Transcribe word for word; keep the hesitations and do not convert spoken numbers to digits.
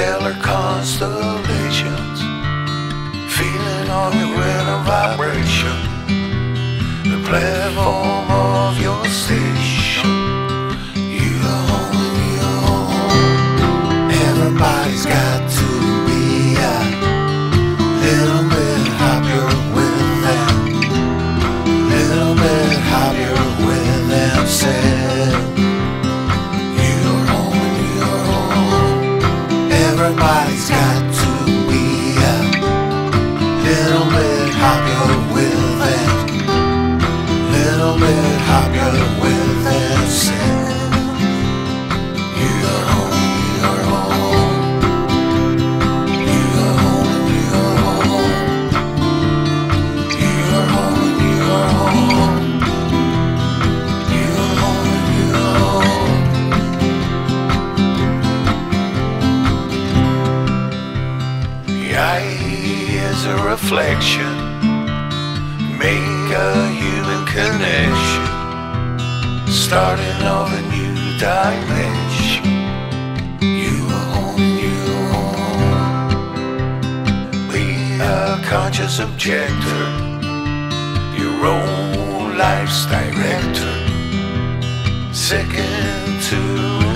interstellar constellations, feeling all your inner vibration, the platform of your station. You're home, you're home. Everybody's got to be a little bit happier with them, little bit happier with themselves. Everybody's got to be a little bit happier with it, little bit happier with themselves. You're home, you're home. You're home, you're home. You're home, you're home. You're home, you're home. The eye is a reflection, make a human connection, starting off a new dimension. You are home, you are home. Be a conscious objector, your own life's director, second to